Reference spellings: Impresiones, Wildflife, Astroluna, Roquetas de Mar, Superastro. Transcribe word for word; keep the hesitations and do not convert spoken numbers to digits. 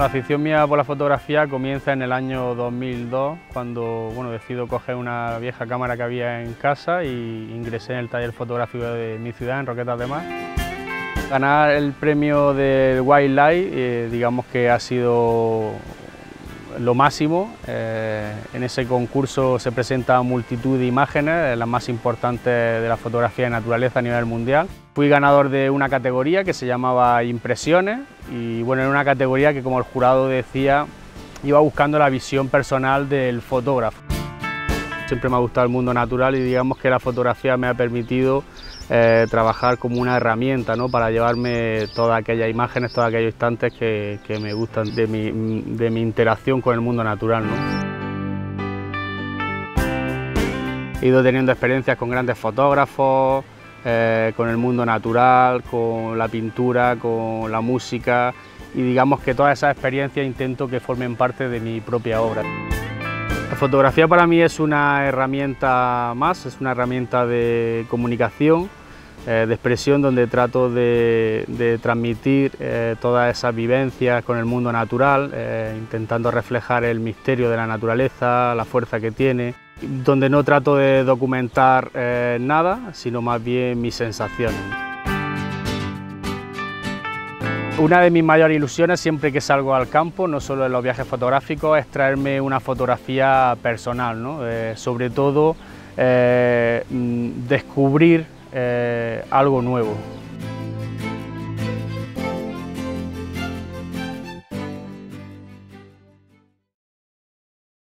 La afición mía por la fotografía comienza en el año dos mil dos, cuando bueno, decido coger una vieja cámara que había en casa y ingresé en el taller fotográfico de mi ciudad, en Roquetas de Mar. Ganar el premio del Wildlife, eh, digamos que ha sido lo máximo. Eh, en ese concurso se presenta multitud de imágenes, las más importantes de la fotografía de naturaleza a nivel mundial. Fui ganador de una categoría que se llamaba Impresiones, y bueno, era una categoría que, como el jurado decía, iba buscando la visión personal del fotógrafo. Siempre me ha gustado el mundo natural y digamos que la fotografía me ha permitido eh, trabajar como una herramienta, ¿no?, para llevarme todas aquellas imágenes, todos aquellos instantes que, que me gustan de mi, de mi interacción con el mundo natural, ¿no? He ido teniendo experiencias con grandes fotógrafos, eh, con el mundo natural, con la pintura, con la música, y digamos que todas esas experiencias intento que formen parte de mi propia obra. La fotografía para mí es una herramienta más, es una herramienta de comunicación, eh, de expresión, donde trato de, de transmitir eh, todas esas vivencias con el mundo natural, eh, intentando reflejar el misterio de la naturaleza, la fuerza que tiene, donde no trato de documentar eh, nada, sino más bien mis sensaciones. Una de mis mayores ilusiones siempre que salgo al campo, no solo en los viajes fotográficos, es traerme una fotografía personal, ¿no? Eh, sobre todo eh, descubrir eh, algo nuevo.